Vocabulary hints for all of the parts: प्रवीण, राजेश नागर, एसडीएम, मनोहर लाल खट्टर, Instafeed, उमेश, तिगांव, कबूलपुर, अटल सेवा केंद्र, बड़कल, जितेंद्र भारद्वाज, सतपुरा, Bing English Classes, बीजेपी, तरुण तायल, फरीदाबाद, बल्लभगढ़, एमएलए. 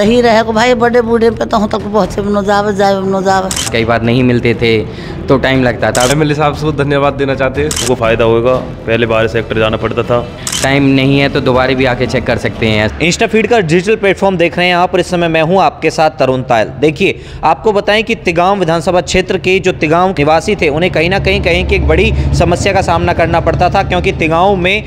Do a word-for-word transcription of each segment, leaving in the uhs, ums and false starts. नहीं रहे को भाई बड़े बूढ़े पे तो हम तक पहुँचे न जावे जाए न जावे। कई बार नहीं मिलते थे तो टाइम लगता था। एमएलए साहब को धन्यवाद देना चाहते हैं, उनको फ़ायदा होगा। पहले बाहर सेक्टर जाना पड़ता था, टाइम नहीं है तो दोबारा भी आके चेक कर सकते हैं। इंस्टाफीड का डिजिटल प्लेटफॉर्म देख रहे हैं आप और इस समय मैं हूं आपके साथ तरुण तायल। देखिए, आपको बताएं कि तिगांव विधानसभा क्षेत्र के जो तिगांव निवासी थे उन्हें कहीं ना कहीं कहीं कि एक बड़ी समस्या का सामना करना पड़ता था, क्योंकि तिगांव में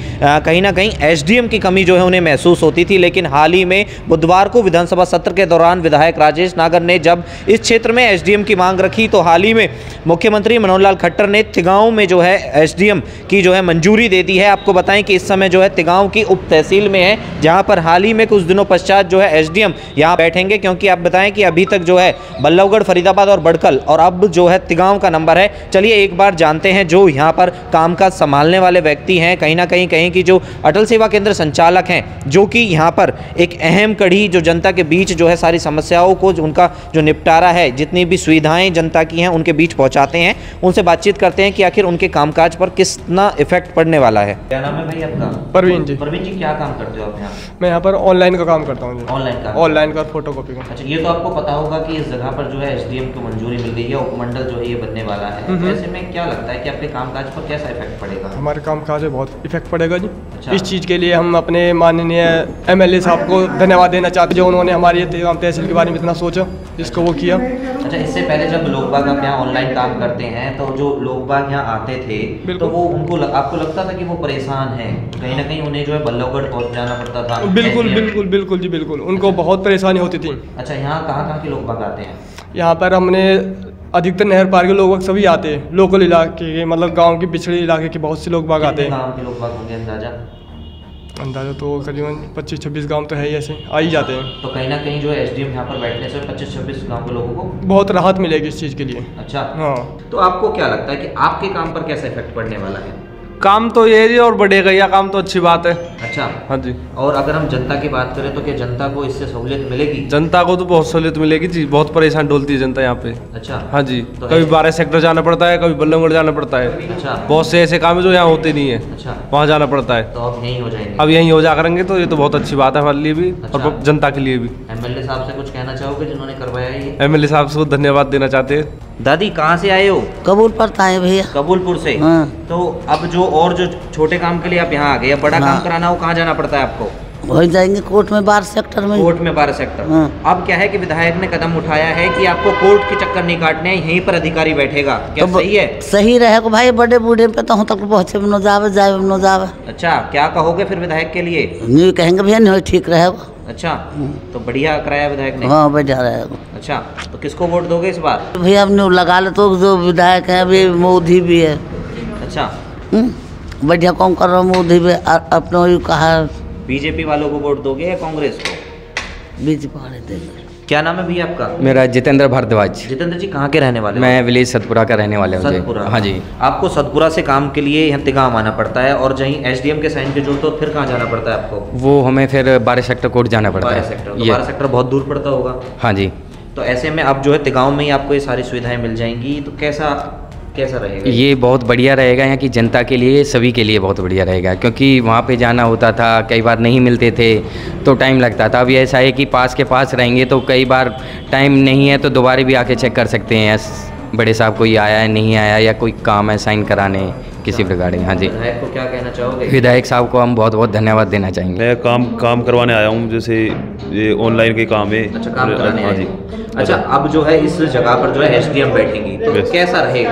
कहीं ना कहीं एसडीएम की कमी जो है उन्हें महसूस होती थी। लेकिन हाल ही में बुधवार को विधानसभा सत्र के दौरान विधायक राजेश नागर ने जब इस क्षेत्र में एसडीएम की मांग रखी तो हाल ही में मुख्यमंत्री मनोहर लाल खट्टर ने तिगांव में जो है एसडीएम की जो है मंजूरी दे दी है। आपको बताएं कि इस समय जो है तिगांव की उप तहसील में है, जहां पर हाल ही में कुछ दिनों पश्चात जो है एसडीएम यहां बैठेंगे, क्योंकि आप बताएं कि अभी तक जो है बल्लभगढ़, फरीदाबाद और बड़कल और अब जो है तिगांव का नंबर है। चलिए एक बार जानते हैं जो यहाँ पर कामकाज संभालने वाले व्यक्ति हैं, कहीं ना कहीं कहीं कि जो अटल सेवा केंद्र संचालक हैं, जो कि यहाँ पर एक अहम कड़ी जो जनता के बीच जो है सारी समस्याओं को उनका जो निपटारा है, जितनी भी सुविधाएं जनता की हैं उनके बीच पहुँचाते हैं। उनसे बातचीत करते हैं कि आखिर उनके कामकाज पर कितना इफेक्ट पड़ने वाला है। क्या नाम है भाई आपका? प्रवीण जी। प्रवीण जी क्या काम करते हो आप यहाँ? मैं यहाँ पर ऑनलाइन का काम करता हूँ। ऑनलाइन का? ऑनलाइन का फोटोकॉपी का। अच्छा, ये तो आपको पता होगा कि इस जगह पर जो है एसडीएम को मंजूरी मिल गई है, उपमंडल जो है ये बनने वाला है। ऐसे में क्या लगता है कि आपके कामकाज पर कैसा इफेक्ट पड़ेगा? हमारे कामकाज में बहुत इफेक्ट पड़ेगा जी। अच्छा। इस चीज़ के लिए हम अपने माननीय एमएलए साहब को धन्यवाद देना चाहते हैं, जो उन्होंने हमारी तहसील के बारे में इतना सोचा, जिसको वो किया। अच्छा, इससे पहले जब लोग बाग आप यहाँ ऑनलाइन काम करते हैं तो जो लोग बाग यहाँ आते थे तो वो उनको आपको लगता था कि वो परेशान है, कहीं ना कहीं उन्हें जो है बल्लभगढ़ पहुँच जाना पड़ता था? बिल्कुल बिल्कुल बिल्कुल जी बिल्कुल, उनको बहुत परेशानी होती थी। अच्छा, यहाँ कहाँ कहाँ के लोग बाग आते हैं? यहाँ पर हमने अधिकतर नहर पार के लोग सभी आते हैं, लोकल इलाके के, मतलब गांव के पिछड़े इलाके के बहुत से लोग बाग आते हैं। गांव के लोग बाग होंगे अंदाजा? अंदाजा तो करीबन पच्चीस छब्बीस गांव तो है ही, ऐसे आ ही जाते हैं। तो कहीं ना कहीं जो है एसडीएम यहाँ पर बैठने से पच्चीस छब्बीस गांव के लोगों को बहुत राहत मिलेगी इस चीज़ के लिए। अच्छा, हाँ। तो आपको क्या लगता है कि आपके काम पर कैसा इफेक्ट पड़ने वाला है? काम तो ये जी और बढ़ेगा, यह काम तो अच्छी बात है। अच्छा, हाँ जी। और अगर हम जनता की बात करें तो क्या जनता को इससे सहूलियत मिलेगी? जनता को तो बहुत सहूलियत मिलेगी जी, बहुत परेशान डोलती है जनता यहाँ पे। अच्छा, हाँ जी। तो कभी बारह सेक्टर जाना पड़ता है, कभी बल्लभगढ़ जाना पड़ता है। अच्छा, बहुत से ऐसे काम है जो यहाँ होते नहीं है। अच्छा, वहाँ जाना पड़ता है। तो अब यहीं हो जाएंगे? अब यहीं हो जा करेंगे, तो ये तो बहुत अच्छी बात है हमारे लिए भी और जनता के लिए भी। एमएलए साहब से कुछ कहना चाहोगे जिन्होंने करवाया है? एमएलए साहब को धन्यवाद देना चाहते हैं। दादी कहाँ से आए हो? कबूलपुर से आए भैया। कबूलपुर से? हाँ। तो अब जो और जो छोटे काम के लिए आप यहाँ आ गए, अब बड़ा काम कराना हो कहाँ जाना पड़ता है आपको? वही जाएंगे कोर्ट में, बारह सेक्टर में। कोर्ट में बारह सेक्टर। हाँ। अब क्या है कि विधायक ने कदम उठाया है कि आपको कोर्ट के चक्कर नहीं काटने हैं, यहीं पर अधिकारी बैठेगा। क्या तो सही है? सही रहे को भाई बड़े बूढ़े पे तो हम तक पहुँचे न जावे जाए न जावे। अच्छा, क्या कहोगे फिर विधायक के लिए? नहीं कहेंगे भैया नहीं ठीक रहेगा। अच्छा, तो बढ़िया कराया विधायक ने। हाँ, बढ़िया रहेगा। अच्छा, तो किसको वोट दोगे इस बार? भैया हमने लगा ले तो जो विधायक है अभी मोदी भी है। अच्छा, बढ़िया काम कर रहा हूँ मोदी भी अपना ही कहा। बीजेपी वालों को वोट दोगे या कांग्रेस को? बीजेपी वाले देंगे। क्या नाम है भैया आपका? मेरा जितेंद्र भारद्वाज। जितेंद्र जी कहाँ के रहने वाले? मैं विलेज सतपुरा का रहने वाले हूँ। हाँ जी। आपको सतपुरा से काम के लिए यहाँ तिगांव आना पड़ता है और जहीं एसडीएम के साइन पे जो तो फिर कहाँ जाना पड़ता है आपको? वो हमें फिर बारह सेक्टर कोर्ट जाना पड़ता है। बारह सेक्टर बहुत दूर पड़ता होगा। हाँ जी। तो ऐसे में आप जो है तिगांव में ही आपको ये सारी सुविधाएँ मिल जाएंगी, तो कैसा कैसा रहेगा? ये बहुत बढ़िया रहेगा यहाँ की जनता के लिए, सभी के लिए बहुत बढ़िया रहेगा, क्योंकि वहाँ पे जाना होता था, कई बार नहीं मिलते थे तो टाइम लगता था। अब ऐसा है कि पास के पास रहेंगे तो कई बार टाइम नहीं है तो दोबारा भी आके चेक कर सकते हैं बड़े साहब कोई आया है नहीं आया, या कोई काम है साइन कराने किसी प्रकार। हाँ जी, विधायक को क्या कहना चाहोगे? विधायक साहब को हम बहुत बहुत धन्यवाद देना चाहेंगे। मैं काम काम करवाने आया हूँ, जैसे ये ऑनलाइन के काम है। अच्छा, काम कराने। हाँ जी। अच्छा, अब जो है इस जगह पर जो है एसडीएम बैठेंगी तो कैसा रहेगा?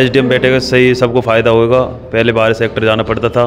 एसडीएम बैठेगा, सही, सबको फ़ायदा होगा। पहले बाहर सेक्टर जाना पड़ता था,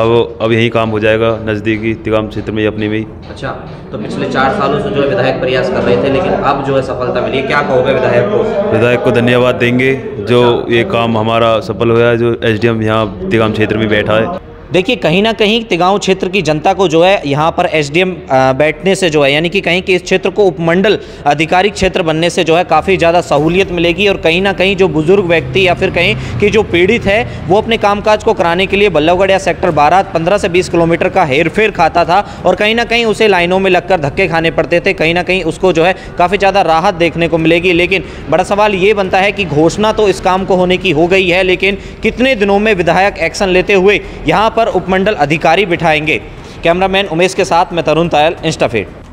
अब अब यही काम हो जाएगा नज़दीकी तिगांव क्षेत्र में अपने में ही। अच्छा, तो पिछले चार सालों से जो है विधायक प्रयास कर रहे थे, लेकिन अब जो है सफलता मिली, क्या कहोगे विधायक को? विधायक को धन्यवाद देंगे जो ये काम हमारा सफल हुआ है, जो एसडीएम यहाँ तिगांव क्षेत्र में बैठा है। देखिए, कहीं ना कहीं तिगांव क्षेत्र की जनता को जो है यहाँ पर एसडीएम बैठने से जो है, यानी कि कहीं कि इस क्षेत्र को उपमंडल आधिकारिक क्षेत्र बनने से जो है काफ़ी ज़्यादा सहूलियत मिलेगी और कहीं ना कहीं जो बुजुर्ग व्यक्ति या फिर कहीं कि जो पीड़ित है वो अपने कामकाज को कराने के लिए बल्लभगढ़ या सेक्टर बारह पंद्रह से बीस किलोमीटर का हेरफेर खाता था और कहीं ना कहीं उसे लाइनों में लगकर धक्के खाने पड़ते थे, कहीं ना कहीं उसको जो है काफ़ी ज़्यादा राहत देखने को मिलेगी। लेकिन बड़ा सवाल ये बनता है कि घोषणा तो इस काम को होने की हो गई है, लेकिन कितने दिनों में विधायक एक्शन लेते हुए यहाँ पर उपमंडल अधिकारी बिठाएंगे। कैमरामैन उमेश के साथ मैं तरुण तायल, इंस्टाफीड।